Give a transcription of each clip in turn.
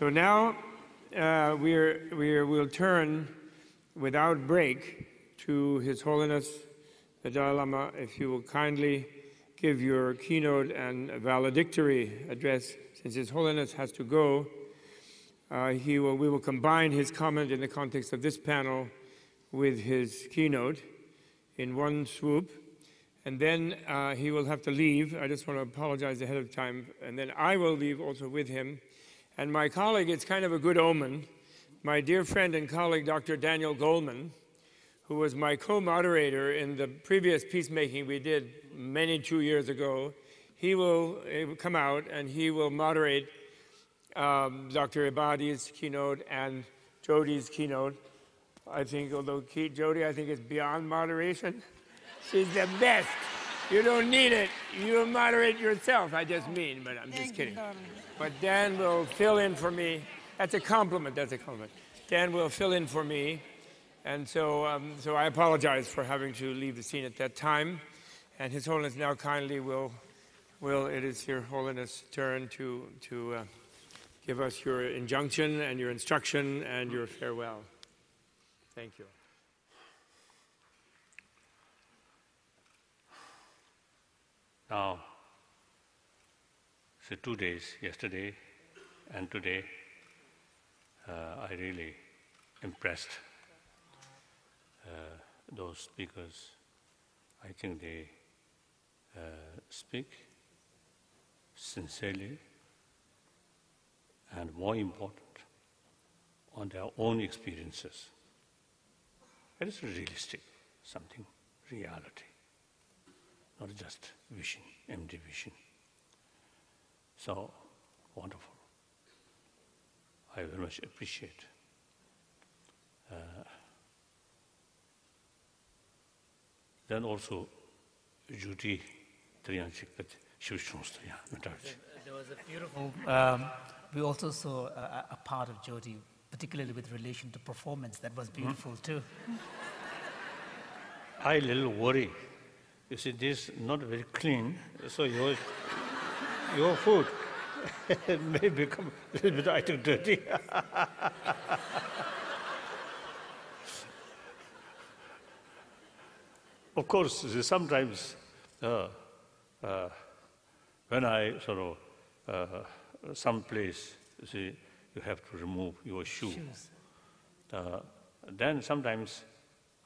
So now we'll turn without break to His Holiness the Dalai Lama, if you will kindly give your keynote and valedictory address. Since His Holiness has to go, we will combine his comment in the context of this panel with his keynote in one swoop, and then he will have to leave. I just want to apologize ahead of time, and then I will leave also with him. And my colleague, it's kind of a good omen, my dear friend and colleague, Dr. Daniel Goleman, who was my co-moderator in the previous peacemaking we did many 2 years ago. He will come out and he will moderate Dr. Ebadi's keynote and Jody's keynote. I think, although Jody, I think, is beyond moderation. She's the best. You don't need it. You moderate yourself, I just mean, but I'm just kidding. But Dan will fill in for me. That's a compliment, that's a compliment. Dan will fill in for me. And so, so I apologize for having to leave the scene at that time. And His Holiness now kindly will it is Your Holiness' turn to give us your injunction and your instruction and your farewell. Thank you. Now, so 2 days, yesterday and today, I really impressed those speakers. I think they speak sincerely and, more important, on their own experiences. It is realistic, something, reality, not just vision, empty vision. So wonderful. I very much appreciate then also Jyoti Triyanchik, but she was there was a beautiful, we also saw a part of Jyoti, particularly with relation to performance, that was beautiful too. I a little worry. You see, this is not very clean, so your food may become a little bit dirty. Of course, sometimes when I sort of someplace, you see, you have to remove your shoes. Then sometimes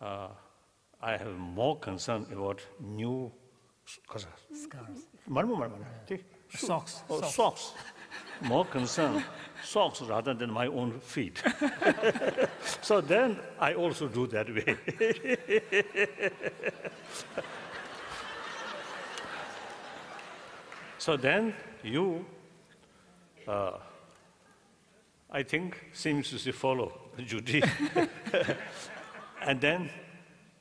I have more concern about new scarves. Socks. Oh, socks. More concern, socks rather than my own feet. So then I also do that way. So then you, I think, seems to follow Judy. And then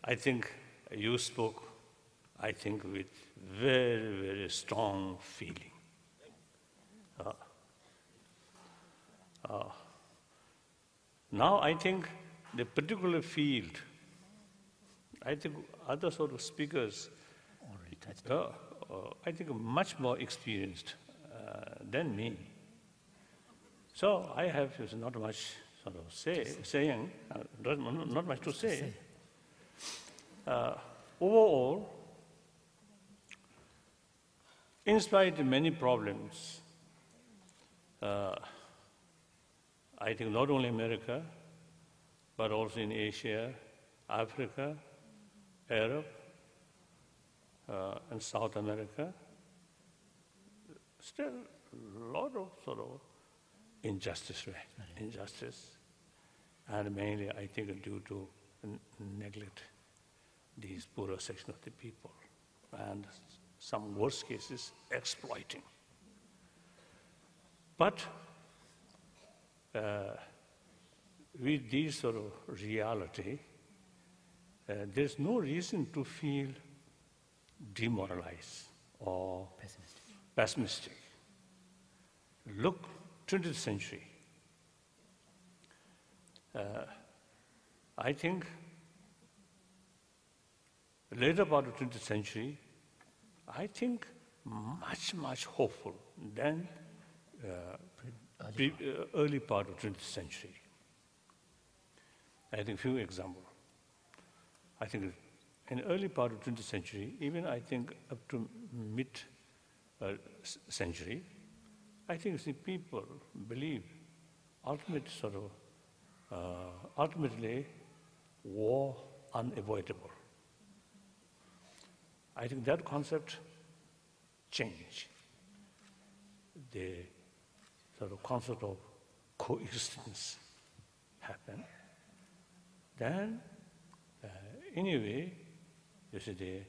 I think you spoke, I think, with very, very strong feeling. Now I think the particular field, I think other sort of speakers, I think much more experienced than me. So I have not much sort of saying, not much to say. Overall, in spite of many problems, I think not only America, but also in Asia, Africa, Europe, and South America, still a lot of sort of injustice, and mainly I think due to neglect these poorer section of the people, and some worst cases exploiting. But with this sort of reality, there's no reason to feel demoralized or pessimistic. Look, 20th century. I think later part of 20th century, I think much, much hopeful than early part of 20th century. I think few examples. I think in early part of 20th century, even I think up to mid-century, I think the people believe ultimate sort of, ultimately war unavoidable. I think that concept changed. The sort of concept of coexistence happened. Then, anyway, you see the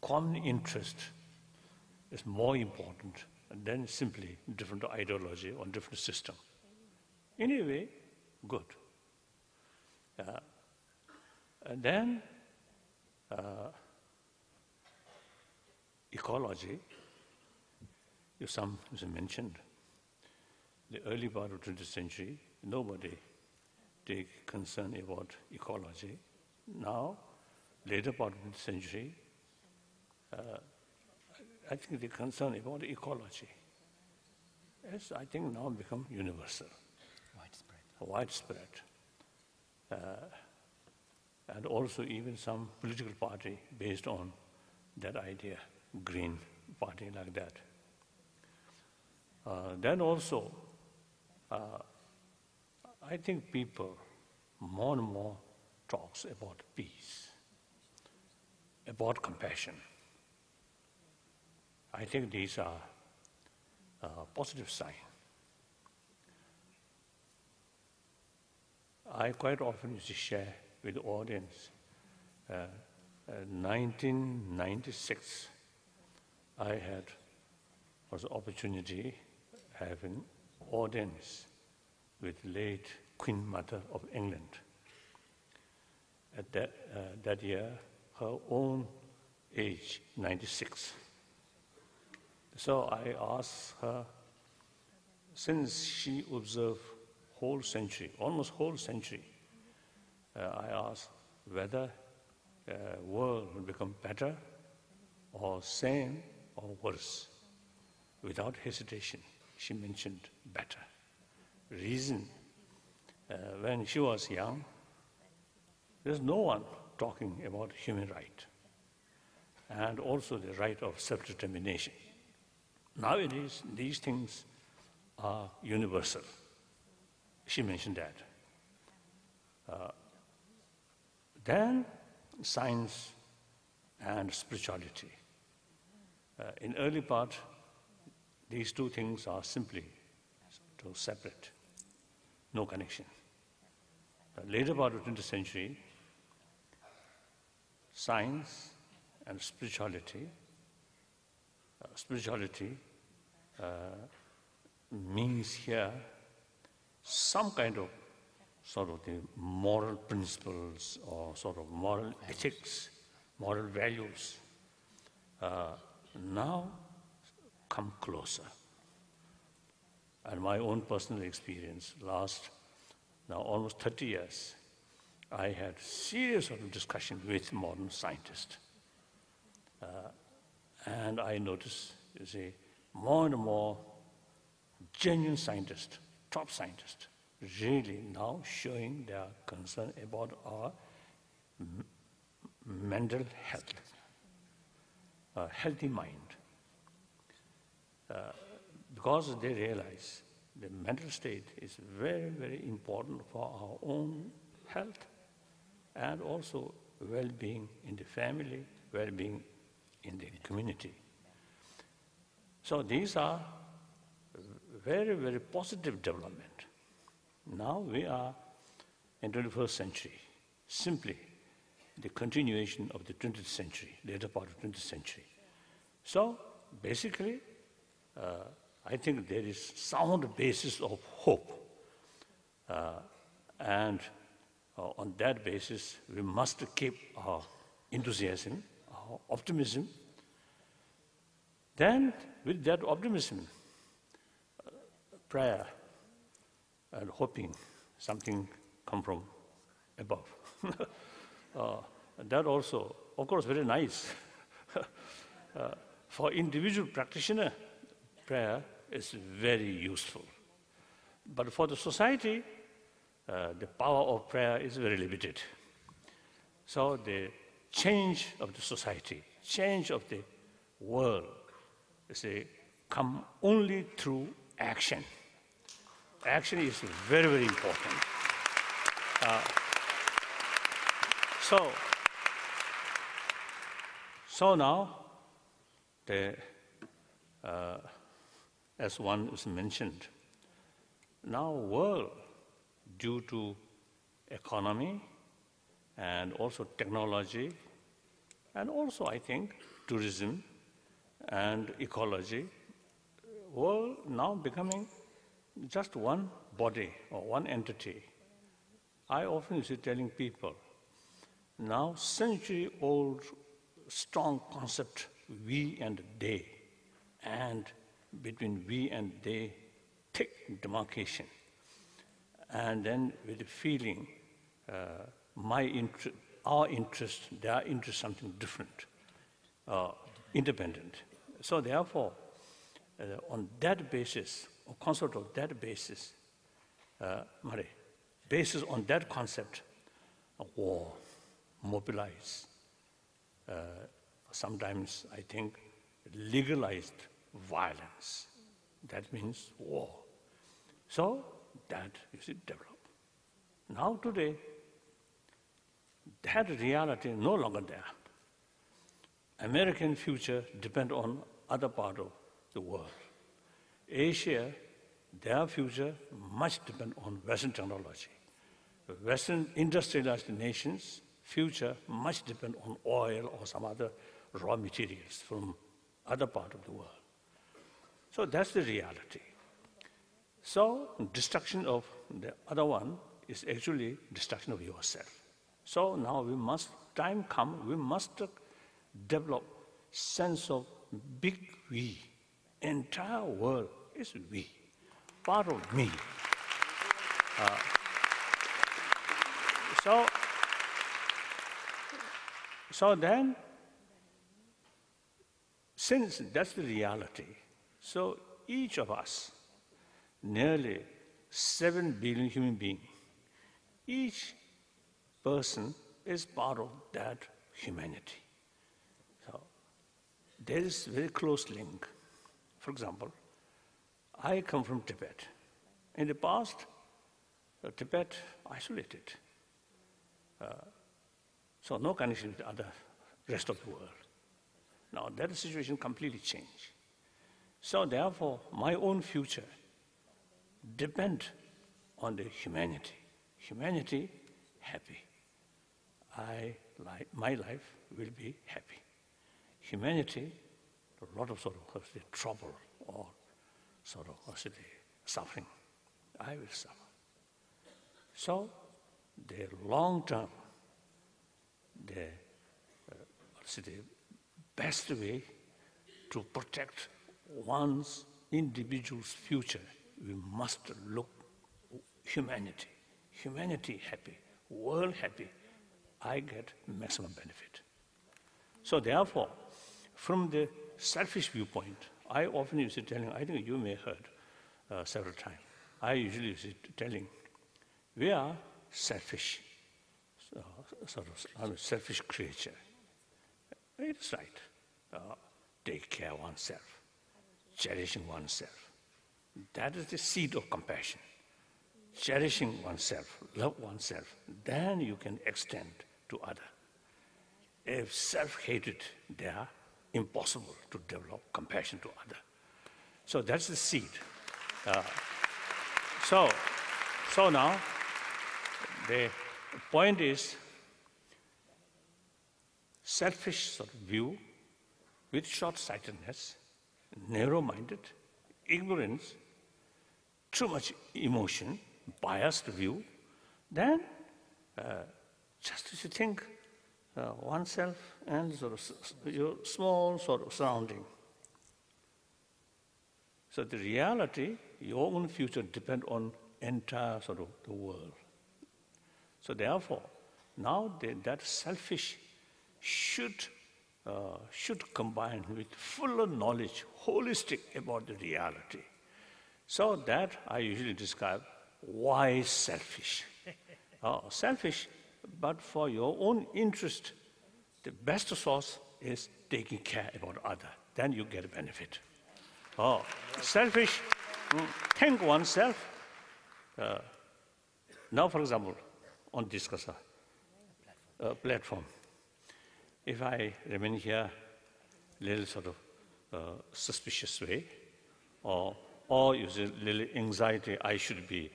common interest is more important than simply different ideology or different system. Anyway, good. And then ecology, if some is mentioned, the early part of 20th century, nobody take concern about ecology. Now, later part of the century, I think the concern about ecology has, I think, now become universal. Widespread. Widespread. And also even some political party based on that idea, Green Party, like that. Then also, I think people more and more talks about peace, about compassion. I think these are positive signs. I quite often used to share with the audience, 1996, I had was the opportunity having audience with late Queen Mother of England. At that, that year, her own age, 96. So I asked her, since she observed whole century, almost whole century, I asked whether world will become better or same or worse. Without hesitation, she mentioned better. Reason, when she was young, there's no one talking about human right and also the right of self-determination. Nowadays, these things are universal. She mentioned that. Then science and spirituality. In early part, these two things are simply separate, no connection. Later part of the 20th century, science and spirituality. Spirituality means here some kind of sort of the moral principles or sort of moral ethics, moral values, now come closer. And my own personal experience last, now almost 30 years, I had serious sort of discussion with modern scientists. And I noticed, you see, more and more genuine scientists, top scientists, really now showing their concern about our mental health, a healthy mind. Because they realize the mental state is very, very important for our own health and also well-being in the family, well-being in the community. So these are very, very positive development. Now we are in the 21st century, simply the continuation of the 20th century, later part of the 20th century. So basically, I think there is sound basis of hope. And on that basis, we must keep our enthusiasm, our optimism. Then with that optimism, prayer, and hoping something come from above. That also, of course, very nice. For individual practitioner, prayer is very useful. But for the society, the power of prayer is very limited. So the change of the society, change of the world, come only through action. Action is very, very important. So now, as one is mentioned, now world, due to economy and also technology, and also I think tourism and ecology, world now becoming just one body or one entity. I often see telling people, now century-old strong concept, we and they, and between we and they, thick demarcation. And then with the feeling, our interest, their interest, something different, independent. So therefore, on that basis, or concept of that basis, basis on that concept, a war, mobilize, sometimes I think legalized violence. That means war. So that you see develop. Now today, that reality is no longer there. American future depends on other part of the world. Asia, their future much depends on Western technology. Western industrialized nations' future much depends on oil or some other raw materials from other part of the world. So that's the reality. So destruction of the other one is actually destruction of yourself. So now we must, time come, we must develop sense of big we. Entire world is we, part of me. So then, since that's the reality, so each of us, nearly 7 billion human beings, each person is part of that humanity. So there is a very close link. For example, I come from Tibet. In the past, Tibet isolated. So no connection with the other rest of the world. Now that situation completely changed. So therefore, my own future depends on the humanity. Humanity happy. My life will be happy. Humanity, a lot of sort of trouble or sort of suffering. I will suffer. So the long term, the best way to protect one's individual's future, we must look humanity. Humanity happy, world happy, I get maximum benefit. So therefore, from the selfish viewpoint, I often used to telling, I think you may have heard several times, I usually used to telling, we are selfish, sort of selfish creature. It's right. Take care of oneself, cherishing oneself. That is the seed of compassion. Cherishing oneself, love oneself, then you can extend to others. If self-hated, they are impossible to develop compassion to others. So that's the seed. So now, the point is, selfish sort of view with short-sightedness, narrow-minded, ignorance, too much emotion, biased view, then just as you think, oneself and sort of your small sort of surrounding. So the reality, your own future depends on entire sort of the world. So therefore, now that selfish should combine with fuller knowledge, holistic about the reality. So that I usually describe why selfish. Oh, selfish, but for your own interest. The best source is taking care about others. Then you get a benefit. Oh, selfish, think oneself. Now, for example, on Discussa platform, if I remain here a little sort of suspicious way, or use a little anxiety, I should be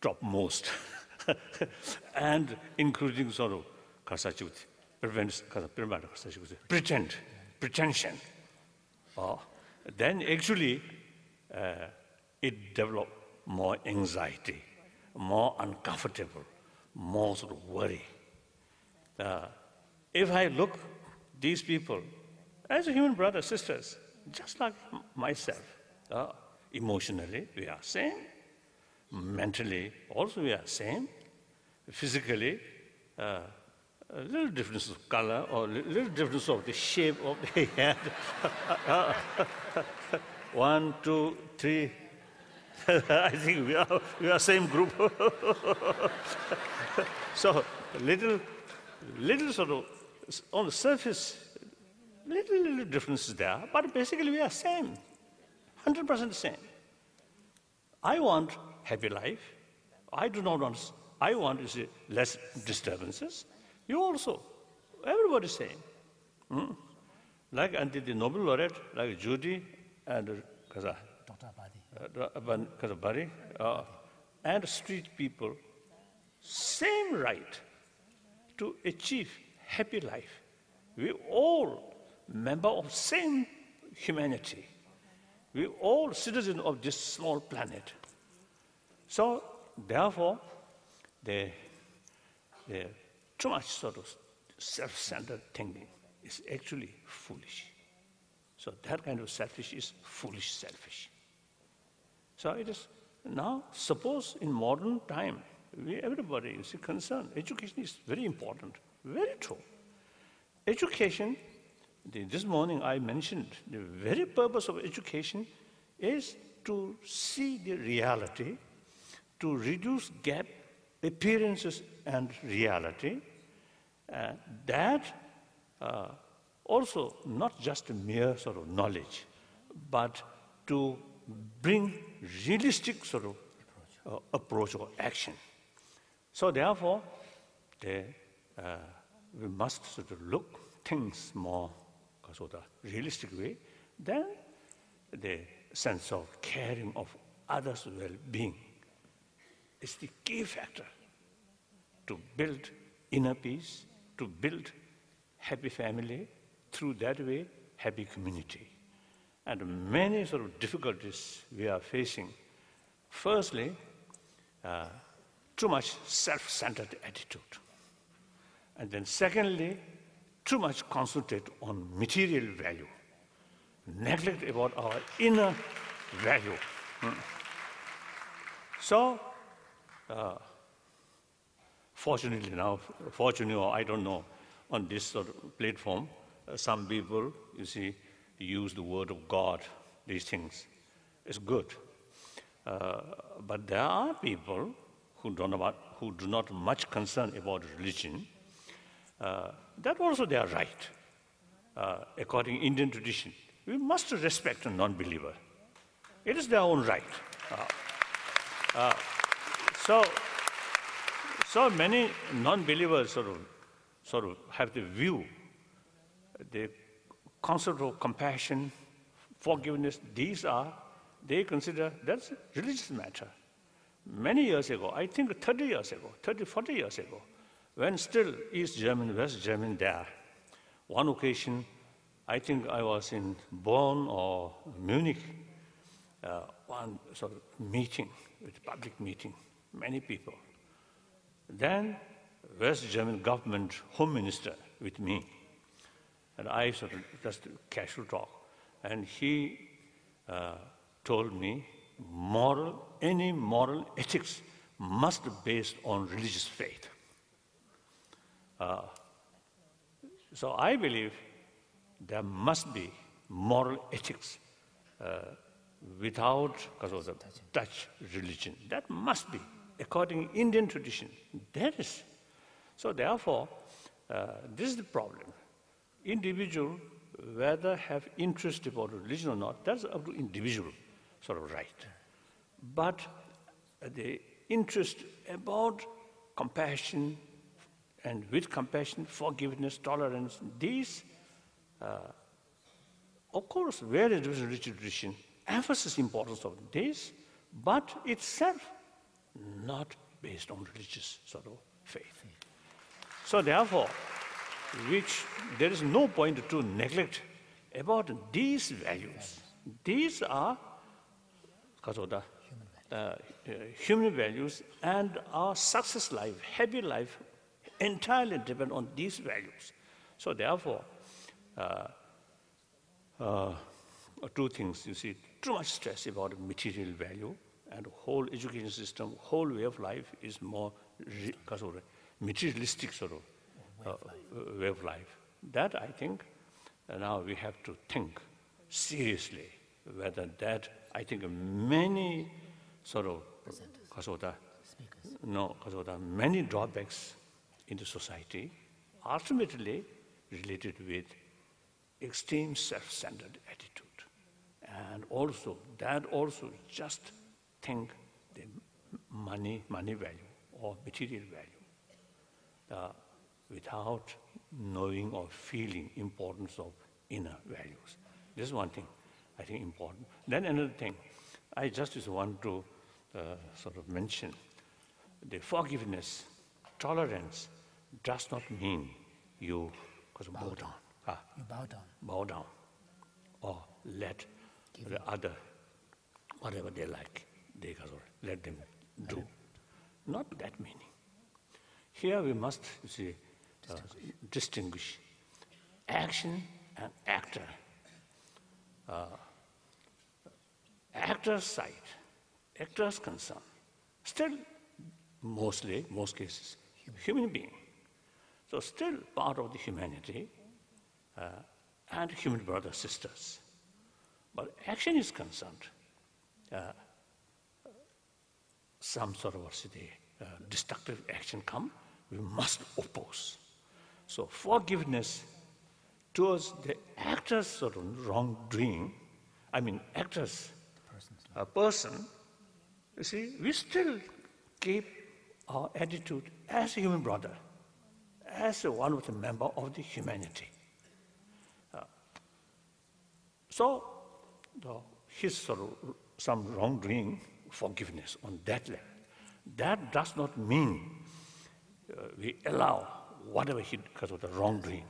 topmost, and including sort of karsachuti, prevents pretend, pretension. Then actually it develops more anxiety, more uncomfortable, more sort of worry. If I look these people as a human brother, sisters, just like myself, emotionally we are same, mentally also we are same, physically a little difference of color or a little difference of the shape of the head. 1, 2, 3. I think we are same group. So little sort of on the surface, little differences there, but basically we are same, 100% same. I want happy life. I do not want. I want to see less disturbances. You also, everybody same. Like until the Nobel laureate, like Jyoti and Kaza. Dr. Abadi, and street people, same right to achieve happy life. We all member of same humanity. We all citizens of this small planet. So therefore, they too much sort of self-centered thinking is actually foolish. So that kind of selfish is foolish selfish. So it is now, suppose in modern time, everybody is concerned. Education is very important, very true. Education, this morning I mentioned, the very purpose of education is to see the reality, to reduce gap, appearances and reality, that also not just a mere sort of knowledge, but to bring realistic sort of approach or action. So therefore, we must sort of look things more sort of realistic way than the sense of caring of others' well-being. It's the key factor to build inner peace, to build happy family, through that way, happy community. And many sort of difficulties we are facing. Firstly, too much self-centered attitude. And then secondly, too much concentrate on material value. Neglect about our inner value. So, fortunately now, fortunately or I don't know, on this sort of platform, some people, you see, use the word of God, these things. It's good. But there are people who do not much concern about religion. That also they are right. According to Indian tradition, we must respect a non-believer. It is their own right. So many non-believers sort of have the view, the concept of compassion, forgiveness, they consider that's a religious matter. Many years ago, I think 30 years ago, 30, 40 years ago, when still East German, West German there, one occasion, I think I was in Bonn or Munich, one sort of meeting, public meeting, many people. Then West German government home minister with me, and I sort of just casual talk, and he told me, any moral ethics must be based on religious faith. So I believe there must be moral ethics without Dutch religion. That must be, according to Indian tradition. That is. So therefore, this is the problem. Individual, whether have interest about religion or not, that's up to individual right. But the interest about compassion, and with compassion, forgiveness, tolerance, these, of course, very rich tradition, emphasis importance of this, but itself not based on religious faith. So therefore, which there is no point to neglect about these values. These are human values, and our success life, happy life, entirely depend on these values. So therefore, two things, you see, too much stress about material value, and whole education system, whole way of life is more materialistic way of life. That, I think, now we have to think seriously whether that, I think many many drawbacks in the society, ultimately related with extreme self-centered attitude. And also, that also just think the money value or material value without knowing or feeling importance of inner values. This is one thing I think important. Then another thing, I just want to mention the forgiveness, tolerance does not mean you bow down. You bow down. Bow down or let the other, whatever they like, they let them do. Not that meaning. Here we must, you see, distinguish action and actor. Actor's side, actor's concern, still mostly, most cases, human being. So still part of the humanity and human brothers, sisters. But action is concerned, some destructive action come, we must oppose. So forgiveness towards the actor's wrongdoing, I mean actor's person, you see, we still keep our attitude as a human brother, as one of the member of the humanity. So his some wrongdoing, forgiveness on that level. That does not mean we allow whatever he because of the wrongdoing.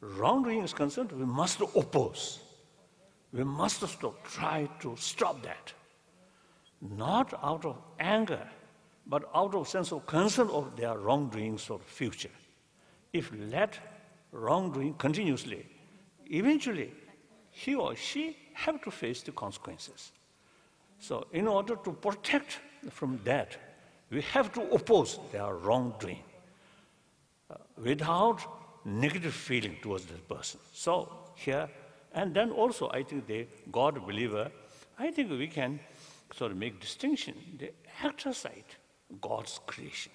Wrongdoing is concerned, we must oppose. We must try to stop that. Not out of anger, but out of sense of concern of their wrongdoings for the future. If let wrongdoing continuously, eventually he or she have to face the consequences. So in order to protect from that, we have to oppose their wrongdoing without negative feeling towards the person. So here, and then also I think the God believer, I think we can make distinction, the actor side, God's creation.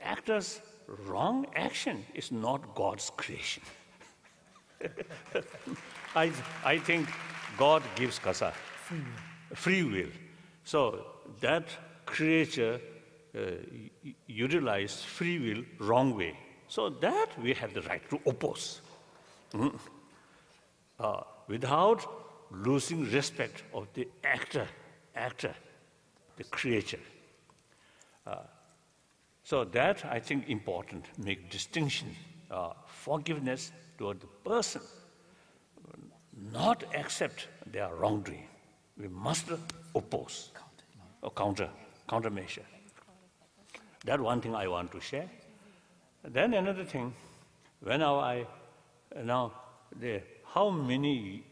Actor's wrong action is not God's creation. I think God gives free will. So that creature utilized free will wrong way. So that we have the right to oppose without losing respect of the actor, the creature. So that, I think, important, make distinction, forgiveness toward the person, not accept their wrongdoing. We must oppose or countermeasure. That one thing I want to share. Then another thing, whenever I, now, how many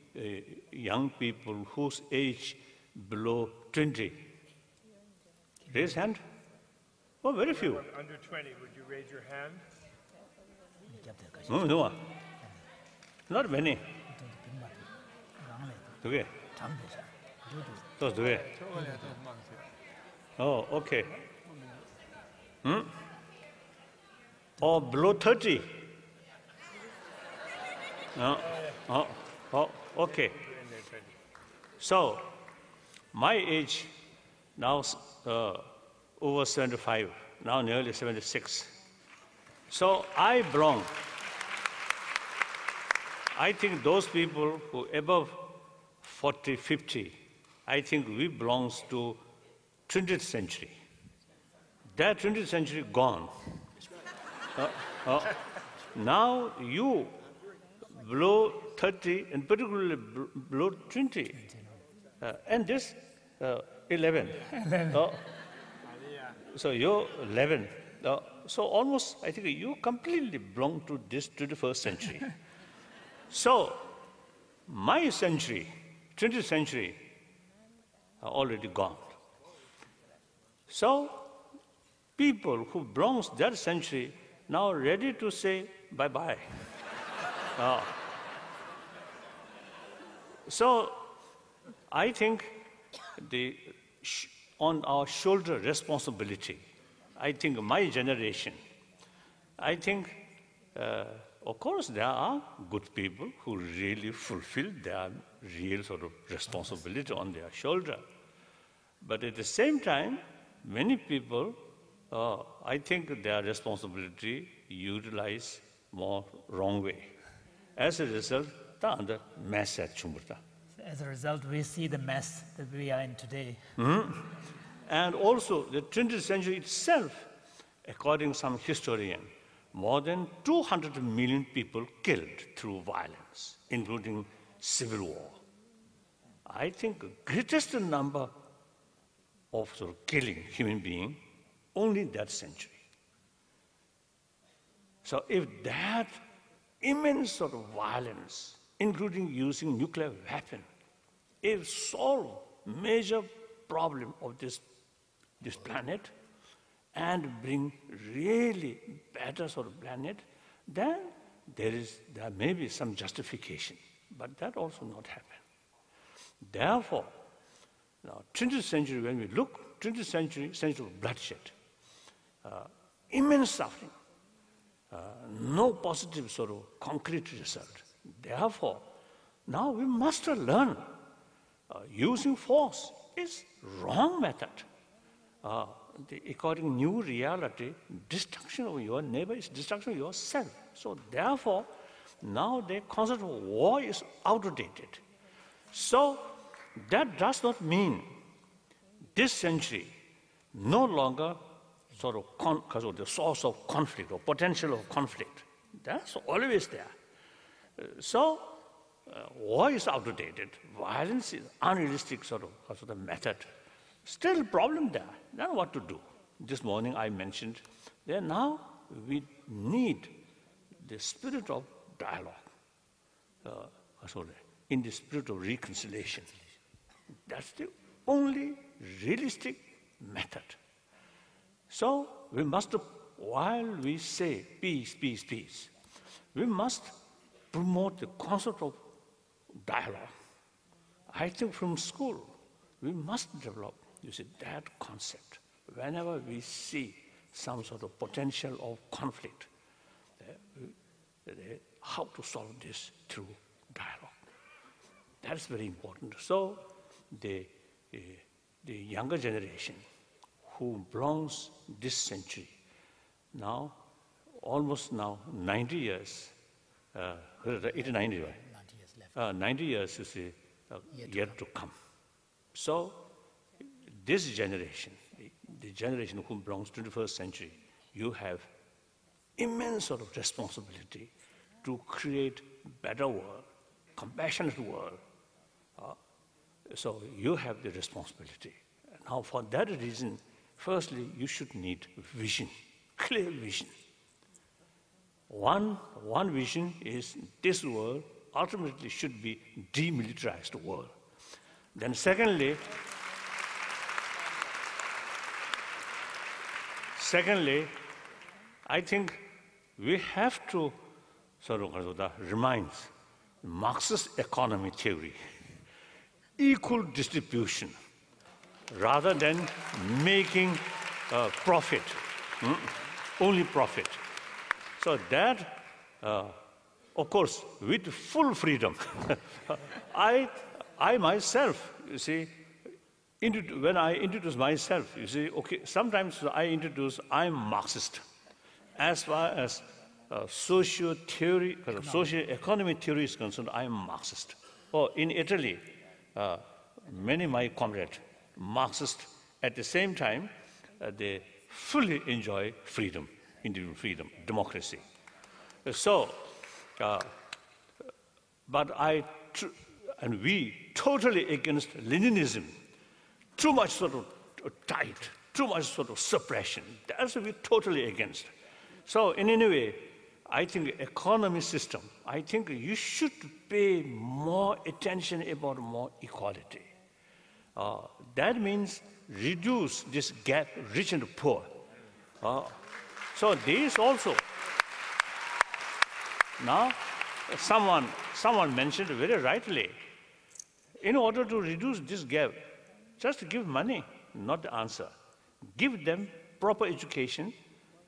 young people whose age below 20? Raise hand. Oh, very few. Under 20, would you raise your hand? No, no. Not many. Okay. Those do it. Oh, okay. Hmm? Or below 30? No. Oh, oh, okay. So, my age now over 75, now nearly 76. So I belong. I think those people who above 40, 50, I think we belong to 20th century. That 20th century gone. Now you below 30, and particularly below 20, and this 11. So you're 11. So almost, I think you completely belong to this 21st century. So my century, 20th century, are already gone. So people who belong to that century now ready to say bye-bye. So I think on our shoulder responsibility, I think my generation, I think, of course, there are good people who really fulfill their real sort of responsibility on their shoulder. But at the same time, many people, I think their responsibility utilize more wrong way. As a result, the mess at Chumurta. As a result, we see the mess that we are in today. Mm-hmm. And also, the 20th century itself, according to some historian, more than 200 million people killed through violence, including civil war. I think the greatest number of sort of killing human beings only in that century. So if that immense sort of violence, including using nuclear weapon, if solve major problem of this planet and bring really better sort of planet, then there may be some justification. But that also not happen. Therefore, now 20th century, when we look, 20th century, century of bloodshed, immense suffering, no positive sort of concrete result. Therefore, now we must learn using force is wrong method. According to new reality, destruction of your neighbor is destruction of yourself. So therefore, now the concept of war is outdated. So that does not mean this century no longer sort of because of the source of conflict or potential of conflict. That's always there. So war is outdated, violence is unrealistic sort of method. Still problem there, then what to do? This morning I mentioned that now we need the spirit of dialogue, in the spirit of reconciliation. That's the only realistic method. So we must, while we say peace, peace, peace, we must promote the concept of dialogue. I think from school, we must develop, you see, that concept. Whenever we see some sort of potential of conflict, how to solve this through dialogue. That's very important. So the younger generation who belongs this century, now, almost now 90 years, 89 years, 90 years is yet to come. So this generation, the generation who belongs to the 21st century, you have immense sort of responsibility to create better world, compassionate world. So you have the responsibility. Now for that reason, firstly, you should need vision, clear vision. One vision is this world ultimately should be demilitarized world. Then secondly, I think we have to remind Marxist economy theory. equal distribution rather than making profit, only profit. So that, of course, with full freedom. I myself, you see, when I introduce myself, you see, okay, sometimes I introduce, I'm Marxist. As far as socio-economic theory is concerned, I'm Marxist. Or in Italy, many of my comrades, Marxist, at the same time, they fully enjoy freedom, individual freedom, democracy. So, but I, and we totally against Leninism. Too much sort of tight, too much sort of suppression. That's what we're totally against. So in any way, I think economy system, I think you should pay more attention about more equality. That means reduce this gap, rich and poor. So this also. Now, someone mentioned very rightly, in order to reduce this gap, just give money, not the answer. Give them proper education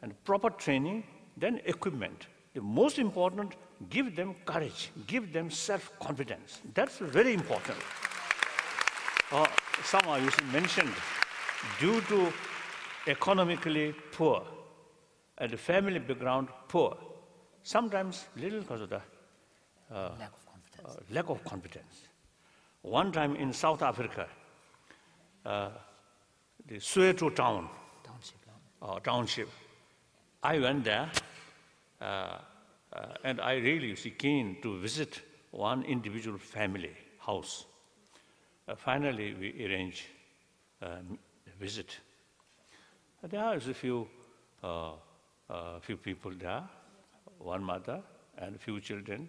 and proper training, then equipment. The most important, give them courage, give them self-confidence. That's very important. Somehow you mentioned, due to economically poor, and the family background poor, sometimes little because of the lack of confidence. One time in South Africa, the Soweto town, township. I went there, and I really was keen to visit one individual family house. Finally, we arranged a visit. There are a few people there, one mother and a few children,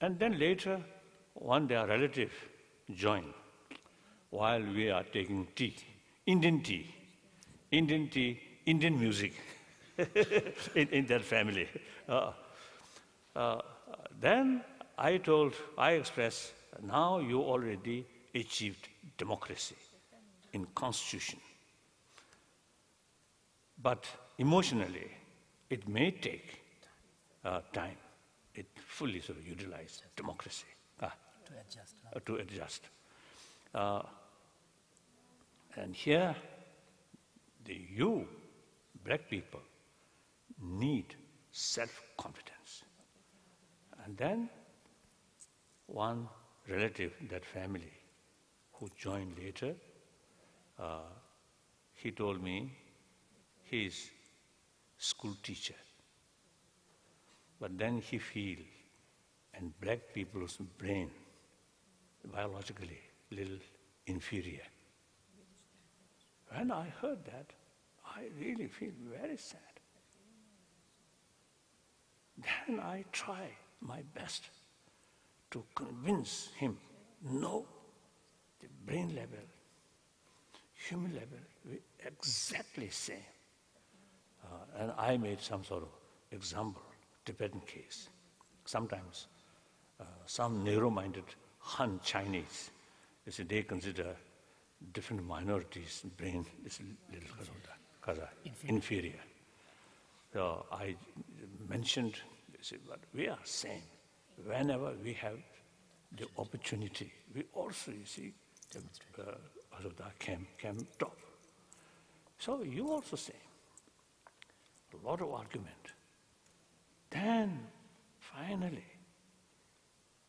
and then later, their relative joined. While we are taking tea, Indian music in that family. Then I expressed, now you already achieved democracy in constitution. But emotionally, it may take time. It fully sort of utilized democracy. To adjust. And here, you, black people, need self-confidence. And then one relative, that family, who joined later, he told me he's a school teacher. But then he feels, and black people's brain, biologically, little inferior. When I heard that, I really feel very sad. Then I try my best to convince him, no, the brain level, human level, we're exactly the same. And I made some sort of example, Tibetan case. Sometimes some narrow-minded Han Chinese, you see, they consider different minorities' brain is a little inferior. So I mentioned, but we are same. Whenever we have the opportunity, we also, you see, can talk. So you also say, a lot of argument. Then, finally,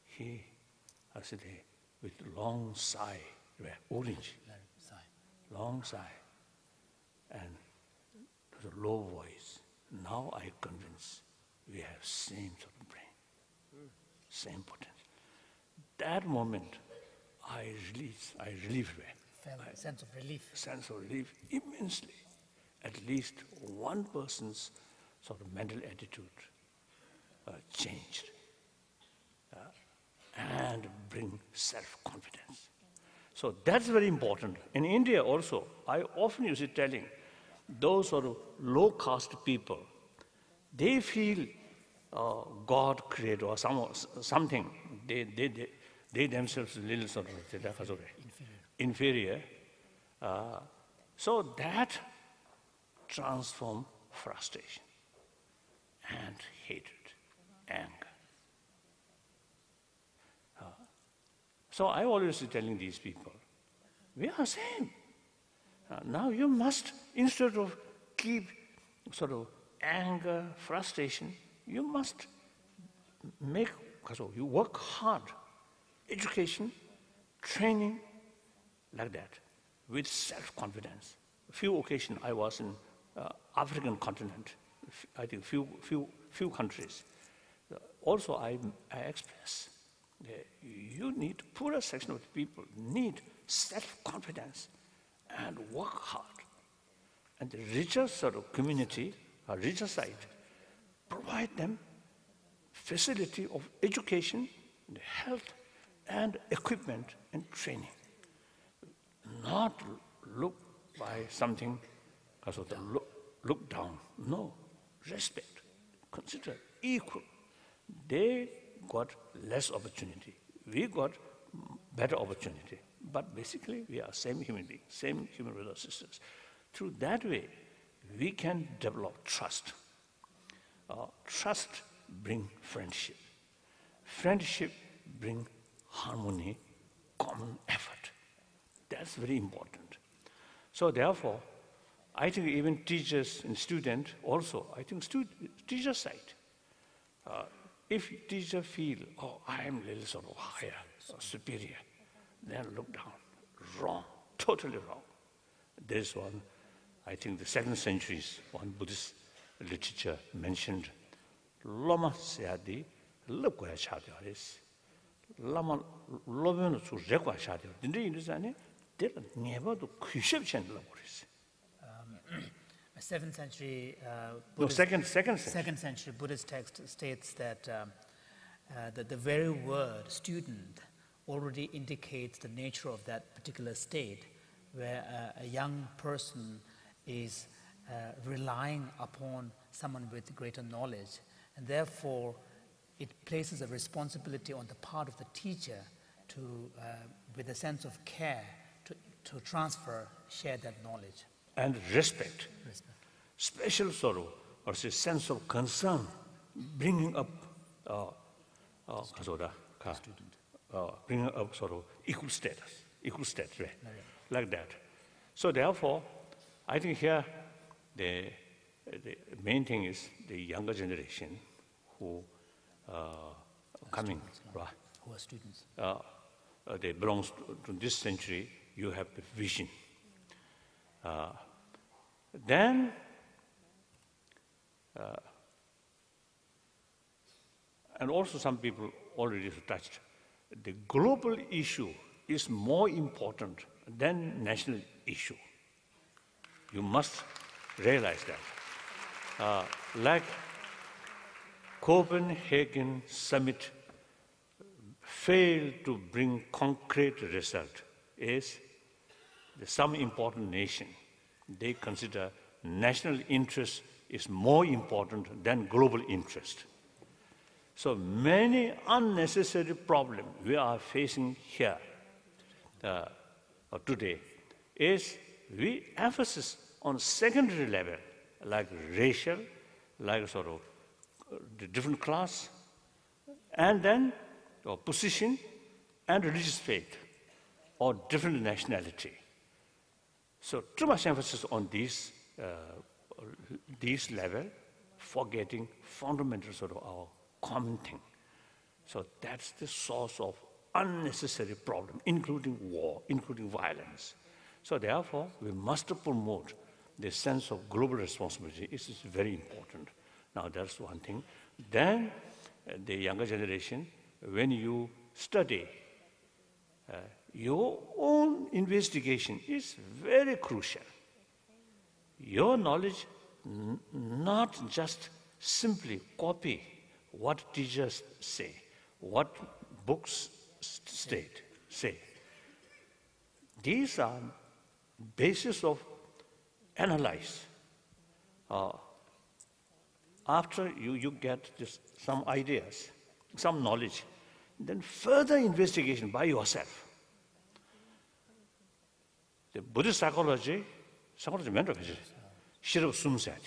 he, I said, with long sigh, orange, long sigh, and with a low voice. Now I convince we have same sort of brain, same potential. That moment, I relieved. Sense of relief. Sense of relief immensely. At least one person's sort of mental attitude changed, and bring self-confidence. So that's very important. In India also, I often use it telling those sort of low-caste people, they feel God created or something. they themselves are little sort of inferior. So that transforms frustration and hatred, anger. So I always telling these people, we are same. Now you must, instead of keep sort of anger, frustration, you must make, so you work hard, education, training, like that, with self-confidence. Few occasions I was in African continent, I think few countries. Also I express, you need, poorer section of the people need self-confidence and work hard. And the richer sort of community, a richer side, provide them facility of education, health, and equipment and training. Not look by something, also the look down. No, respect, consider equal. They got less opportunity. We got better opportunity. But basically, we are same human beings, same human brothers and sisters. Through that way, we can develop trust. Trust brings friendship. Friendship brings harmony, common effort. That's very important. So therefore, I think even teachers and students also, I think teacher side. If teacher feel, oh, I am a little sort of higher or superior, then look down. Wrong, totally wrong. There's one, I think the 7th century, one Buddhist literature mentioned, Lama Sayadi, Lukwa Shadyaris, Lama Loven to Rekwa Shadyar. Didn't you understand? They never do Kushab Chen Laboris. A 7th century Buddhist, no, second century Buddhist text states that that the very word student already indicates the nature of that particular state, where a young person is relying upon someone with greater knowledge, and therefore it places a responsibility on the part of the teacher to, with a sense of care, to share that knowledge. And respect. Special sorrow, or say sense of concern, bringing up sort of equal status, right? Like that. So therefore, I think here the main thing is the younger generation who coming, right? Who are students. They belong to this century. You have the vision. Then and also some people already touched, the global issue is more important than national issue. You must realize that. Like Copenhagen summit failed to bring concrete result is some important nation, they consider national interest is more important than global interest. So many unnecessary problems we are facing here today is we emphasis on secondary level, like racial, like sort of the different class, and then or position and religious faith or different nationality. So too much emphasis on these level, forgetting fundamentals sort of our common thing. So that's the source of unnecessary problem, including war, including violence. So therefore, we must promote the sense of global responsibility. This is very important. Now that's one thing. Then the younger generation, when you study, your own investigation is very crucial. Your knowledge, not just simply copy what teachers say, what books say. These are basis of analyze. After you get some ideas, some knowledge, then further investigation by yourself. The Buddhist psychology, mental education.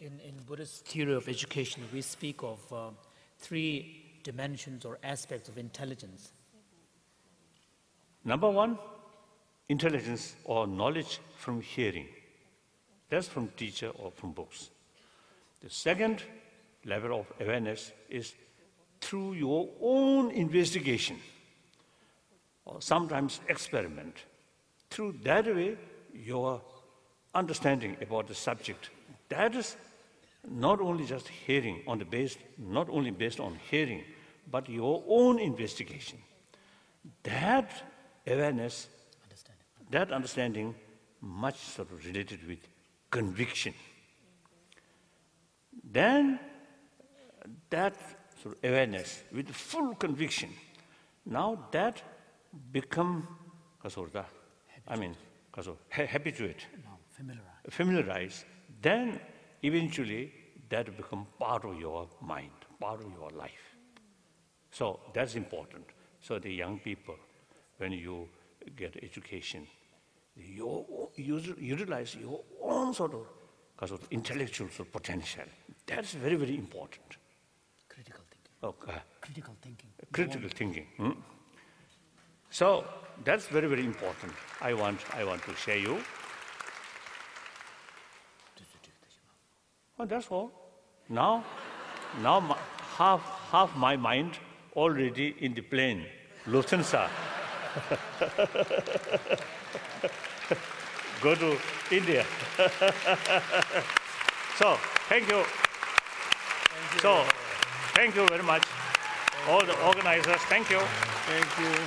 In Buddhist theory of education, we speak of three dimensions or aspects of intelligence. Number one, intelligence or knowledge from hearing. That's from teacher or from books. The second level of awareness is through your own investigation or sometimes experiment. Through that way, your understanding about the subject, that is not only just hearing on the base, not only based on hearing, but your own investigation. That awareness, that understanding much sort of related with conviction. Then that sort of awareness with full conviction, now that become habituate, familiarize. Then eventually that become part of your mind, part of your life. So that's important. So the young people, when you get education, you utilize your own sort of intellectual potential. That's very, very important. Critical thinking. Okay. Critical thinking. Critical thinking. Hmm? So that's very, very important. I want to share you. Well, that's all. Now half my mind already in the plane, Lufthansa. Go to India. So, thank you. Thank you. So, thank you very much. Thank all you. The organizers, thank you. Thank you.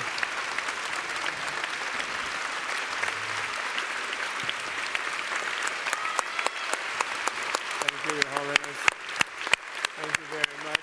Thank you, Your Holiness. Thank you very much.